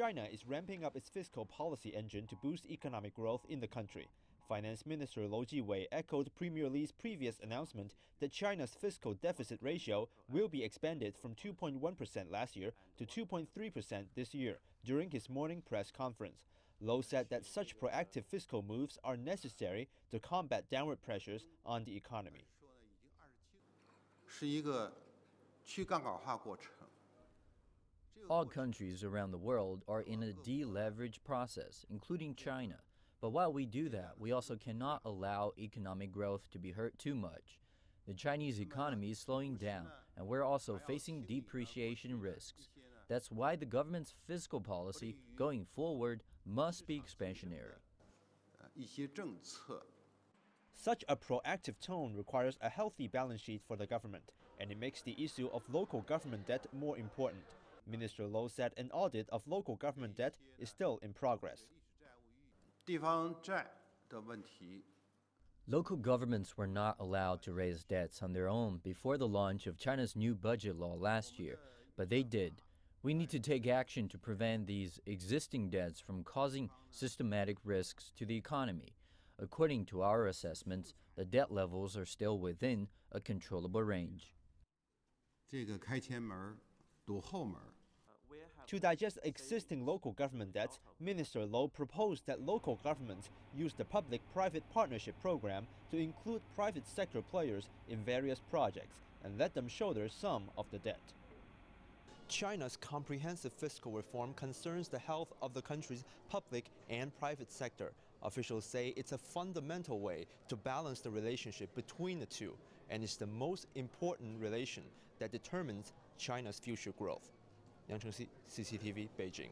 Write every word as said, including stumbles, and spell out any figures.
China is ramping up its fiscal policy engine to boost economic growth in the country. Finance Minister Lou Jiwei echoed Premier Li's previous announcement that China's fiscal deficit ratio will be expanded from two point one percent last year to two point three percent this year during his morning press conference. Lou said that such proactive fiscal moves are necessary to combat downward pressures on the economy. All countries around the world are in a deleverage process, including China. But while we do that, we also cannot allow economic growth to be hurt too much. The Chinese economy is slowing down, and we're also facing depreciation risks. That's why the government's fiscal policy going forward must be expansionary. Such a proactive tone requires a healthy balance sheet for the government, and it makes the issue of local government debt more important. Minister Lou said an audit of local government debt is still in progress. Local governments were not allowed to raise debts on their own before the launch of China's new budget law last year, but they did. We need to take action to prevent these existing debts from causing systematic risks to the economy. According to our assessments, the debt levels are still within a controllable range. To digest existing local government debts, Minister Lou proposed that local governments use the public-private partnership program to include private sector players in various projects and let them shoulder some of the debt. China's comprehensive fiscal reform concerns the health of the country's public and private sector. Officials say it's a fundamental way to balance the relationship between the two, and it's the most important relation that determines China's future growth. Yang Chengxi, C C T V, Beijing.